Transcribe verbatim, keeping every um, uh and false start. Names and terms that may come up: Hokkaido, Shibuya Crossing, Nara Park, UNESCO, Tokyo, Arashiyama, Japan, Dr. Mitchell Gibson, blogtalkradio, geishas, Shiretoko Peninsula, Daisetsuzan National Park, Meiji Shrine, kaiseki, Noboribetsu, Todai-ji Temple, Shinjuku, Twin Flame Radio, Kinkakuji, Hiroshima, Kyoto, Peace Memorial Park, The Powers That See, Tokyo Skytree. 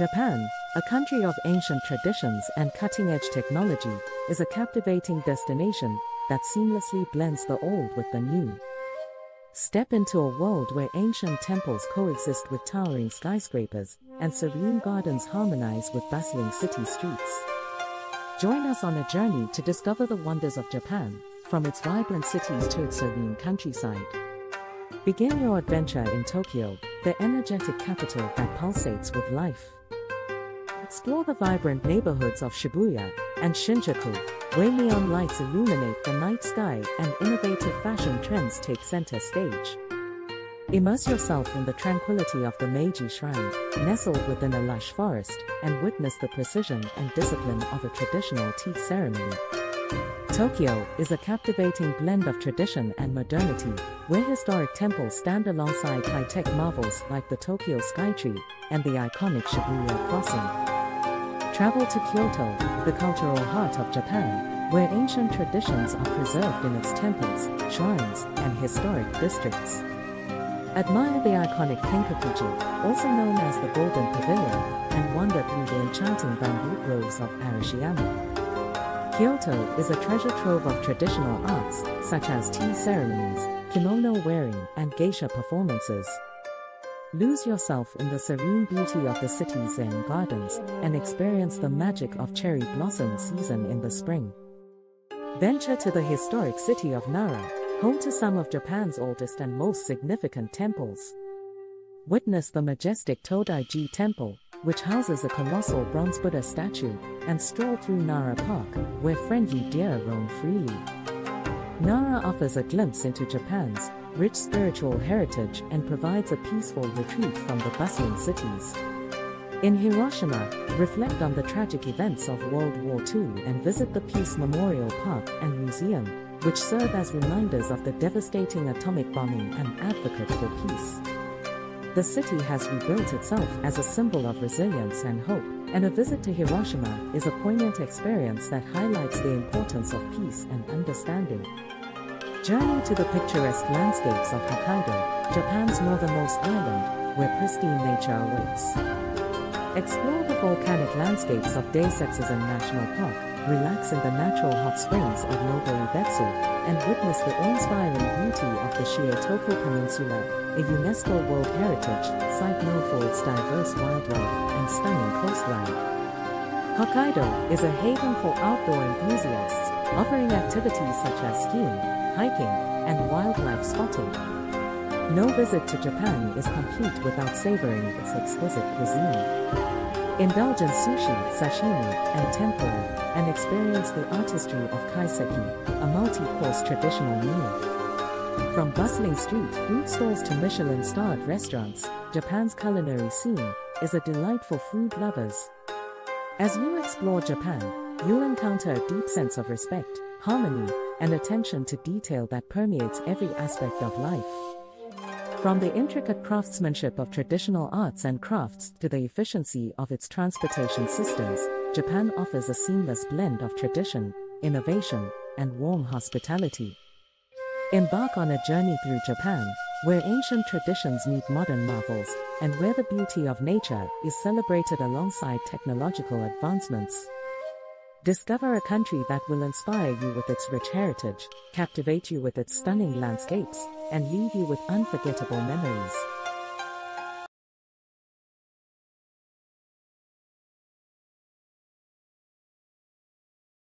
Japan, a country of ancient traditions and cutting-edge technology, is a captivating destination that seamlessly blends the old with the new. Step into a world where ancient temples coexist with towering skyscrapers, and serene gardens harmonize with bustling city streets. Join us on a journey to discover the wonders of Japan, from its vibrant cities to its serene countryside. Begin your adventure in Tokyo, the energetic capital that pulsates with life. Explore the vibrant neighborhoods of Shibuya and Shinjuku, where neon lights illuminate the night sky and innovative fashion trends take center stage. Immerse yourself in the tranquility of the Meiji Shrine, nestled within a lush forest, and witness the precision and discipline of a traditional tea ceremony. Tokyo is a captivating blend of tradition and modernity, where historic temples stand alongside high-tech marvels like the Tokyo Skytree and the iconic Shibuya Crossing. Travel to Kyoto, the cultural heart of Japan, where ancient traditions are preserved in its temples, shrines, and historic districts. Admire the iconic Kinkakuji, also known as the Golden Pavilion, and wander through the enchanting bamboo groves of Arashiyama. Kyoto is a treasure trove of traditional arts, such as tea ceremonies, kimono wearing, and geisha performances. Lose yourself in the serene beauty of the city's zen gardens, and experience the magic of cherry blossom season in the spring. Venture to the historic city of Nara, home to some of Japan's oldest and most significant temples. Witness the majestic Todai-ji Temple, which houses a colossal bronze Buddha statue, and stroll through Nara Park, where friendly deer roam freely. Nara offers a glimpse into Japan's rich spiritual heritage and provides a peaceful retreat from the bustling cities. In Hiroshima, reflect on the tragic events of World War Two and visit the Peace Memorial Park and Museum, which serve as reminders of the devastating atomic bombing and advocate for peace. The city has rebuilt itself as a symbol of resilience and hope, and a visit to Hiroshima is a poignant experience that highlights the importance of peace and understanding. Journey to the picturesque landscapes of Hokkaido, Japan's northernmost island, where pristine nature awaits. Explore the volcanic landscapes of Daisetsuzan National Park, relax in the natural hot springs of Noboribetsu, and witness the awe-inspiring beauty of the Shiretoko Peninsula, a UNESCO World Heritage Site known for its diverse wildlife and stunning coastline. Hokkaido is a haven for outdoor enthusiasts, offering activities such as skiing, hiking, and wildlife spotting. No visit to Japan is complete without savoring its exquisite cuisine. Indulge in sushi, sashimi, and tempura, and experience the artistry of kaiseki, a multi-course traditional meal. From bustling street food stalls to Michelin-starred restaurants, Japan's culinary scene is a delight for food lovers. As you explore Japan, you'll encounter a deep sense of respect, harmony, and attention to detail that permeates every aspect of life. From the intricate craftsmanship of traditional arts and crafts to the efficiency of its transportation systems, Japan offers a seamless blend of tradition, innovation, and warm hospitality. Embark on a journey through Japan, where ancient traditions meet modern marvels, and where the beauty of nature is celebrated alongside technological advancements. Discover a country that will inspire you with its rich heritage, captivate you with its stunning landscapes, and leave you with unforgettable memories.